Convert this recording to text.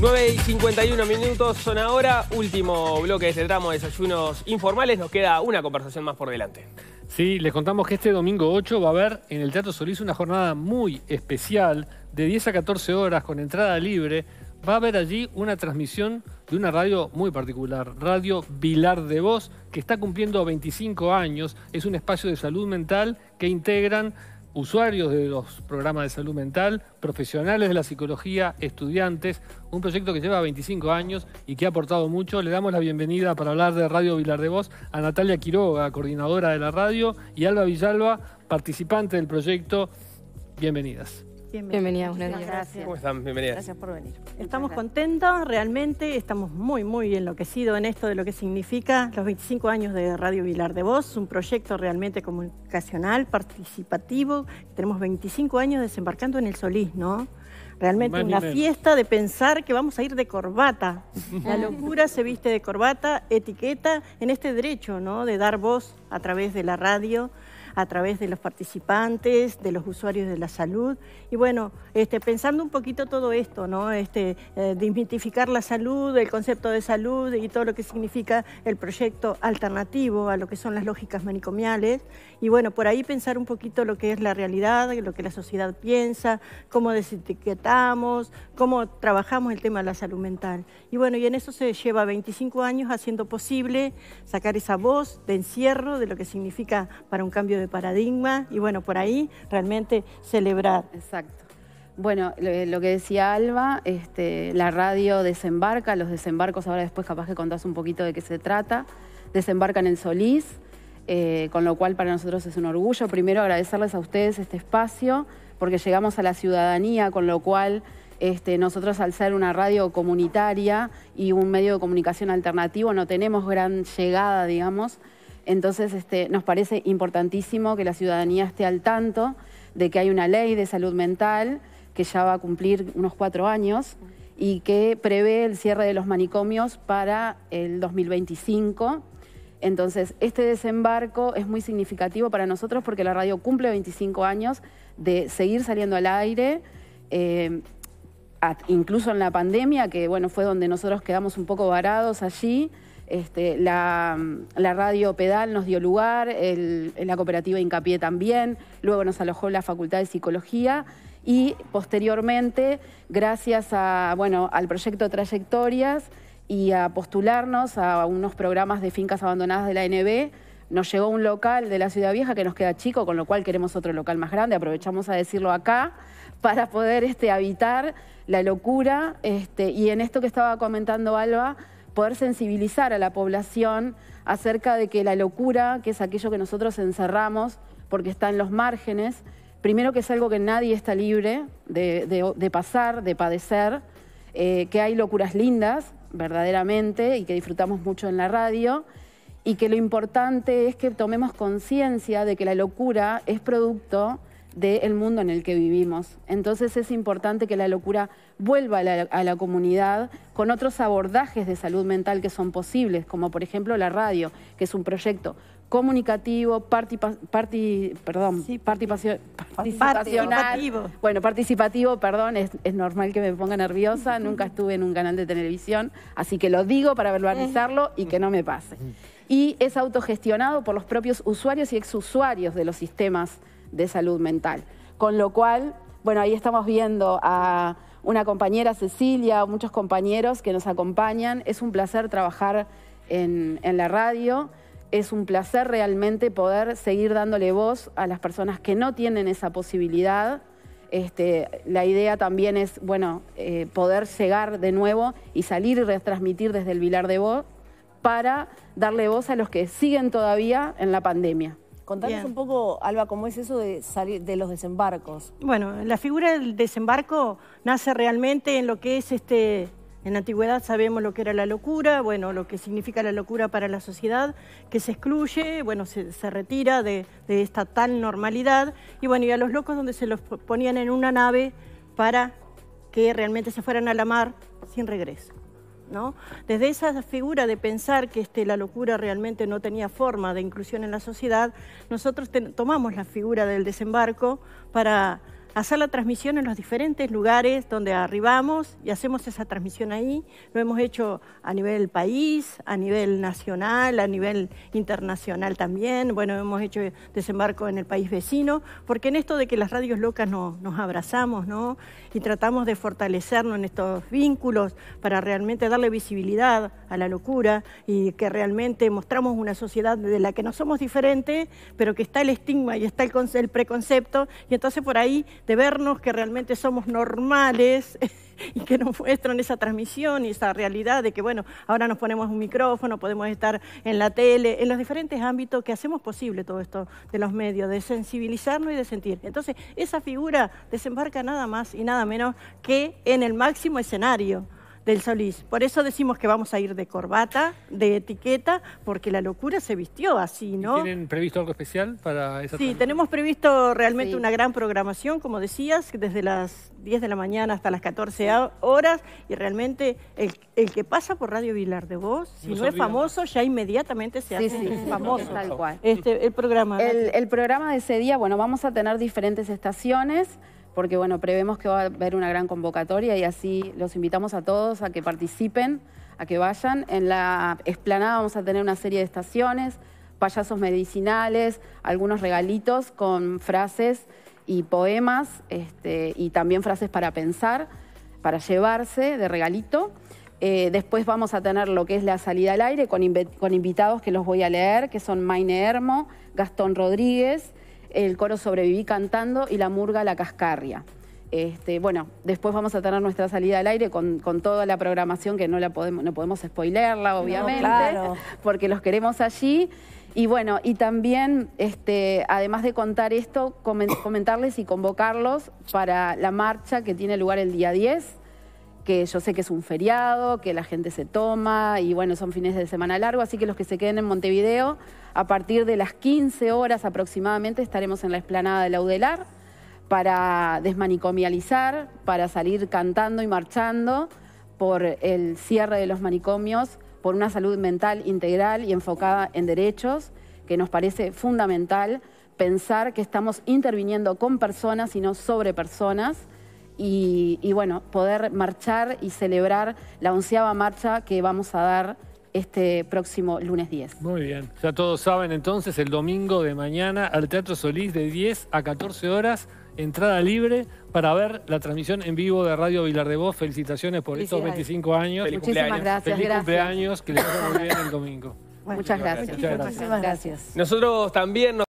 9:51 son ahora, último bloque de este tramo de desayunos informales, nos queda una conversación más por delante. Sí, les contamos que este domingo 8 va a haber en el Teatro Solís una jornada muy especial de 10 a 14 horas con entrada libre. Va a haber allí una transmisión de una radio muy particular, Radio Vilardevoz, que está cumpliendo 25 años. Es un espacio de salud mental que integran usuarios de los programas de salud mental, profesionales de la psicología, estudiantes, un proyecto que lleva 25 años y que ha aportado mucho. Le damos la bienvenida para hablar de Radio Vilardevoz a Natalia Quiroga, coordinadora de la radio, y Alba Villalba, participante del proyecto. Bienvenidas. Bienvenidas, buenas gracias. ¿Cómo están? Bienvenidas. Gracias por venir. Estamos contentas, realmente estamos muy enloquecidos en esto de lo que significa los 25 años de Radio Vilardevoz, un proyecto realmente comunicacional, participativo. Tenemos 25 años desembarcando en el Solís, ¿no? Realmente una fiesta de pensar que vamos a ir de corbata. La locura se viste de corbata, etiqueta, en este derecho, ¿no?, de dar voz a través de la radio, a través de los participantes, de los usuarios de la salud. Y bueno, pensando un poquito todo esto, ¿no? Desmitificar la salud, el concepto de salud y todo lo que significa el proyecto alternativo a lo que son las lógicas manicomiales. Y bueno, por ahí pensar un poquito lo que es la realidad, lo que la sociedad piensa, cómo desetiquetamos, cómo trabajamos el tema de la salud mental. Y bueno, y en eso se lleva 25 años haciendo posible sacar esa voz de encierro de lo que significa para un cambio de paradigma y bueno, por ahí realmente celebrar. Exacto. Bueno, lo que decía Alba, la radio desembarca, los desembarcos, ahora después capaz que contás un poquito de qué se trata, desembarcan en Solís, con lo cual para nosotros es un orgullo. Primero agradecerles a ustedes este espacio, porque llegamos a la ciudadanía, con lo cual nosotros al ser una radio comunitaria y un medio de comunicación alternativo no tenemos gran llegada, digamos. Entonces nos parece importantísimo que la ciudadanía esté al tanto de que hay una ley de salud mental que ya va a cumplir unos 4 años y que prevé el cierre de los manicomios para el 2025. Entonces este desembarco es muy significativo para nosotros porque la radio cumple 25 años de seguir saliendo al aire, incluso en la pandemia, que bueno, fue donde nosotros quedamos un poco varados allí. La Radio Pedal nos dio lugar, la Cooperativa Incapié también, luego nos alojó la Facultad de Psicología y posteriormente, gracias a, bueno, al proyecto Trayectorias y a postularnos a unos programas de fincas abandonadas de la ANB, nos llegó un local de la Ciudad Vieja que nos queda chico, con lo cual queremos otro local más grande, aprovechamos a decirlo acá, para poder habitar la locura. Y en esto que estaba comentando Alba, poder sensibilizar a la población acerca de que la locura, que es aquello que nosotros encerramos porque está en los márgenes, primero que es algo que nadie está libre de pasar, de padecer, que hay locuras lindas, verdaderamente, y que disfrutamos mucho en la radio, y que lo importante es que tomemos conciencia de que la locura es producto del mundo en el que vivimos. Entonces es importante que la locura vuelva a la comunidad con otros abordajes de salud mental que son posibles, como por ejemplo la radio, que es un proyecto comunicativo, participativo. Bueno, participativo, perdón, es normal que me ponga nerviosa, nunca estuve en un canal de televisión, así que lo digo para verbalizarlo y que no me pase. Y es autogestionado por los propios usuarios y exusuarios de los sistemas de salud mental. Con lo cual, bueno, ahí estamos viendo a una compañera, Cecilia, a muchos compañeros que nos acompañan. Es un placer trabajar en la radio. Es un placer realmente poder seguir dándole voz a las personas que no tienen esa posibilidad. La idea también es, bueno, poder llegar de nuevo y salir y retransmitir desde el Vilardevoz para darle voz a los que siguen todavía en la pandemia. Contanos un poco, Alba, cómo es eso de salir de los desembarcos. Bueno, la figura del desembarco nace realmente en lo que es en la antigüedad sabemos lo que era la locura, bueno, lo que significa la locura para la sociedad, que se excluye, bueno, se retira de esta tal normalidad, y bueno, y a los locos donde se los ponían en una nave para que realmente se fueran a la mar sin regreso, ¿no? Desde esa figura de pensar que la locura realmente no tenía forma de inclusión en la sociedad, nosotros tomamos la figura del desembarco para hacer la transmisión en los diferentes lugares donde arribamos y hacemos esa transmisión ahí. Lo hemos hecho a nivel país, a nivel nacional, a nivel internacional también. Bueno, hemos hecho desembarco en el país vecino, porque en esto de que las radios locas nos abrazamos, ¿no? Y tratamos de fortalecernos en estos vínculos para realmente darle visibilidad a la locura y que realmente mostramos una sociedad de la que no somos diferentes, pero que está el estigma y está el preconcepto, y entonces por ahí de vernos que realmente somos normales y que nos muestran esa transmisión y esa realidad de que, bueno, ahora nos ponemos un micrófono, podemos estar en la tele, en los diferentes ámbitos que hacemos posible todo esto de los medios, de sensibilizarnos y de sentir. Entonces, esa figura desembarca nada más y nada menos que en el máximo escenario del Solís. Por eso decimos que vamos a ir de corbata, de etiqueta, porque la locura se vistió así, ¿no? ¿Tienen previsto algo especial para esa tarde? Sí, tenemos previsto realmente una gran programación, como decías, desde las 10 de la mañana hasta las 14 horas, y realmente el que pasa por Radio Vilardevoz, si no es famoso, ya inmediatamente se hace famoso. Tal cual. El programa, ¿no? El programa de ese día, bueno, vamos a tener diferentes estaciones, porque bueno, prevemos que va a haber una gran convocatoria y así los invitamos a todos a que participen, a que vayan. En la explanada vamos a tener una serie de estaciones, payasos medicinales, algunos regalitos con frases y poemas, y también frases para pensar, para llevarse de regalito. Después vamos a tener lo que es la salida al aire con invitados que los voy a leer, que son Maite Hermo, Gastón Rodríguez, el coro Sobreviví Cantando y la murga La Cascarria. Bueno, después vamos a tener nuestra salida al aire con toda la programación, que no podemos spoilerla, obviamente, no, claro, porque los queremos allí. Y bueno, y también, además de contar esto, comentarles y convocarlos para la marcha que tiene lugar el día 10, que yo sé que es un feriado, que la gente se toma, y bueno, son fines de semana largo, así que los que se queden en Montevideo, a partir de las 15 horas aproximadamente estaremos en la explanada de la Udelar para desmanicomializar, para salir cantando y marchando por el cierre de los manicomios, por una salud mental integral y enfocada en derechos, que nos parece fundamental pensar que estamos interviniendo con personas y no sobre personas. Y bueno, poder marchar y celebrar la 11ª marcha que vamos a dar este próximo lunes 10. Muy bien, ya todos saben entonces, el domingo de mañana al Teatro Solís de 10 a 14 horas, entrada libre para ver la transmisión en vivo de Radio Vilardevoz. Felicitaciones por estos 25 años. Feliz cumpleaños. Gracias. Feliz cumpleaños, que les vaya muy bien el domingo. Bueno, muchas gracias. Muchas gracias. Muchísimas gracias. Nosotros también nos